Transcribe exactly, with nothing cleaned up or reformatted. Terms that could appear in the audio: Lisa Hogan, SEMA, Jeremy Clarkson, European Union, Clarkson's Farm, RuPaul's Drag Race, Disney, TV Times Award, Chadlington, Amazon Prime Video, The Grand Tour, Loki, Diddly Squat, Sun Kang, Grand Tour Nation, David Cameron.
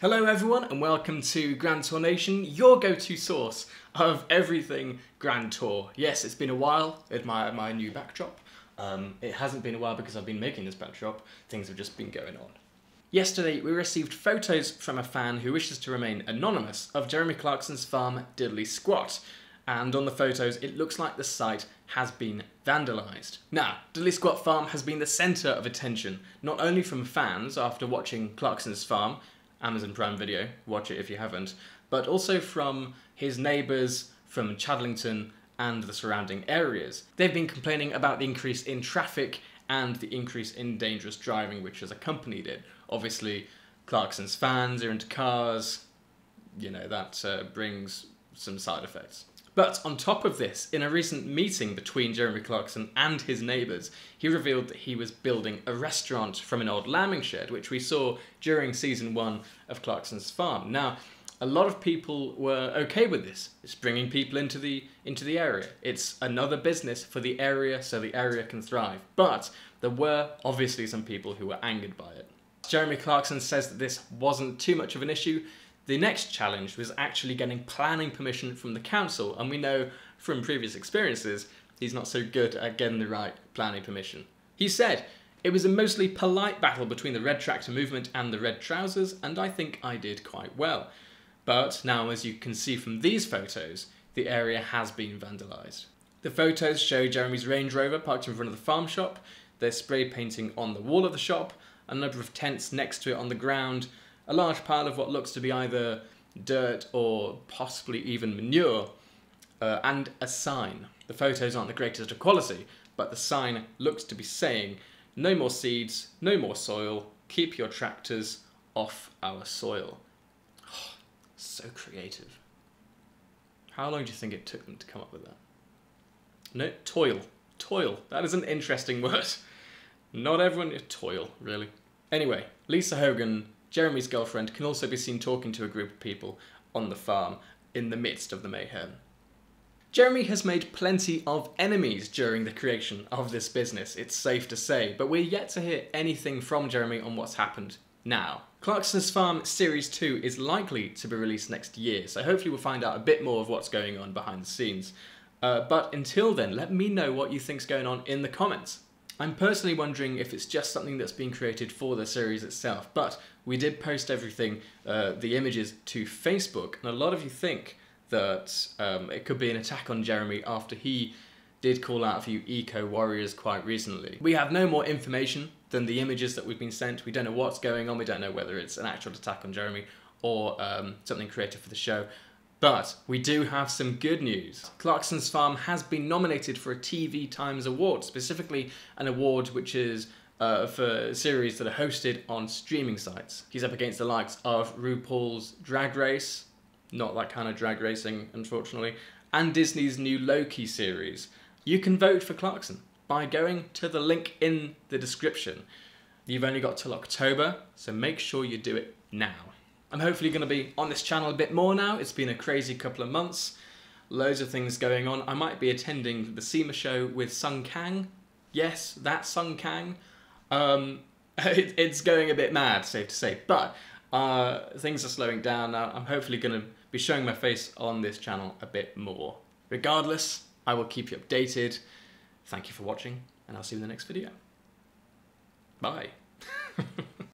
Hello everyone and welcome to Grand Tour Nation, your go-to source of everything Grand Tour. Yes, it's been a while, admire my new backdrop. Um, it hasn't been a while because I've been making this backdrop, things have just been going on. Yesterday we received photos from a fan who wishes to remain anonymous of Jeremy Clarkson's farm Diddly Squat, and on the photos it looks like the site has been vandalised. Now, Diddly Squat Farm has been the centre of attention, not only from fans after watching Clarkson's Farm, Amazon Prime Video, watch it if you haven't, but also from his neighbours from Chadlington and the surrounding areas. They've been complaining about the increase in traffic and the increase in dangerous driving which has accompanied it. Obviously, Clarkson's fans are into cars, you know, that uh, brings some side effects. But on top of this, in a recent meeting between Jeremy Clarkson and his neighbours, he revealed that he was building a restaurant from an old lambing shed, which we saw during season one of Clarkson's Farm. Now, a lot of people were okay with this. It's bringing people into the, into the area. It's another business for the area so the area can thrive. But there were obviously some people who were angered by it. Jeremy Clarkson says that this wasn't too much of an issue. The next challenge was actually getting planning permission from the council, and we know from previous experiences he's not so good at getting the right planning permission. He said, "It was a mostly polite battle between the red tractor movement and the red trousers, and I think I did quite well. But now, as you can see from these photos, the area has been vandalised." The photos show Jeremy's Range Rover parked in front of the farm shop, there's spray painting on the wall of the shop, a number of tents next to it on the ground, a large pile of what looks to be either dirt or possibly even manure, uh, and a sign. The photos aren't the greatest of quality, but the sign looks to be saying, "No more seeds, no more soil, keep your tractors off our soil." Oh, so creative. How long do you think it took them to come up with that? No, toil. Toil. That is an interesting word. Not everyone is toil, really. Anyway, Lisa Hogan, Jeremy's girlfriend, can also be seen talking to a group of people on the farm in the midst of the mayhem. Jeremy has made plenty of enemies during the creation of this business, it's safe to say, but we're yet to hear anything from Jeremy on what's happened now. Clarkson's Farm Series two is likely to be released next year, so hopefully we'll find out a bit more of what's going on behind the scenes. Uh, but until then, let me know what you think's going on in the comments. I'm personally wondering if it's just something that's been created for the series itself, but we did post everything, uh, the images, to Facebook, and a lot of you think that um, it could be an attack on Jeremy after he did call out a few eco-warriors quite recently. We have no more information than the images that we've been sent. We don't know what's going on, we don't know whether it's an actual attack on Jeremy or um, something created for the show. But we do have some good news. Clarkson's Farm has been nominated for a T V Times Award, specifically an award which is uh, for series that are hosted on streaming sites. He's up against the likes of RuPaul's Drag Race, not that kind of drag racing, unfortunately, and Disney's new Loki series. You can vote for Clarkson by going to the link in the description. You've only got till October, so make sure you do it now. I'm hopefully going to be on this channel a bit more now. It's been a crazy couple of months. Loads of things going on. I might be attending the SEMA show with Sun Kang. Yes, that's Sun Kang. Um, it, it's going a bit mad, safe to say. But uh, things are slowing down now. I'm hopefully going to be showing my face on this channel a bit more. Regardless, I will keep you updated. Thank you for watching, and I'll see you in the next video. Bye.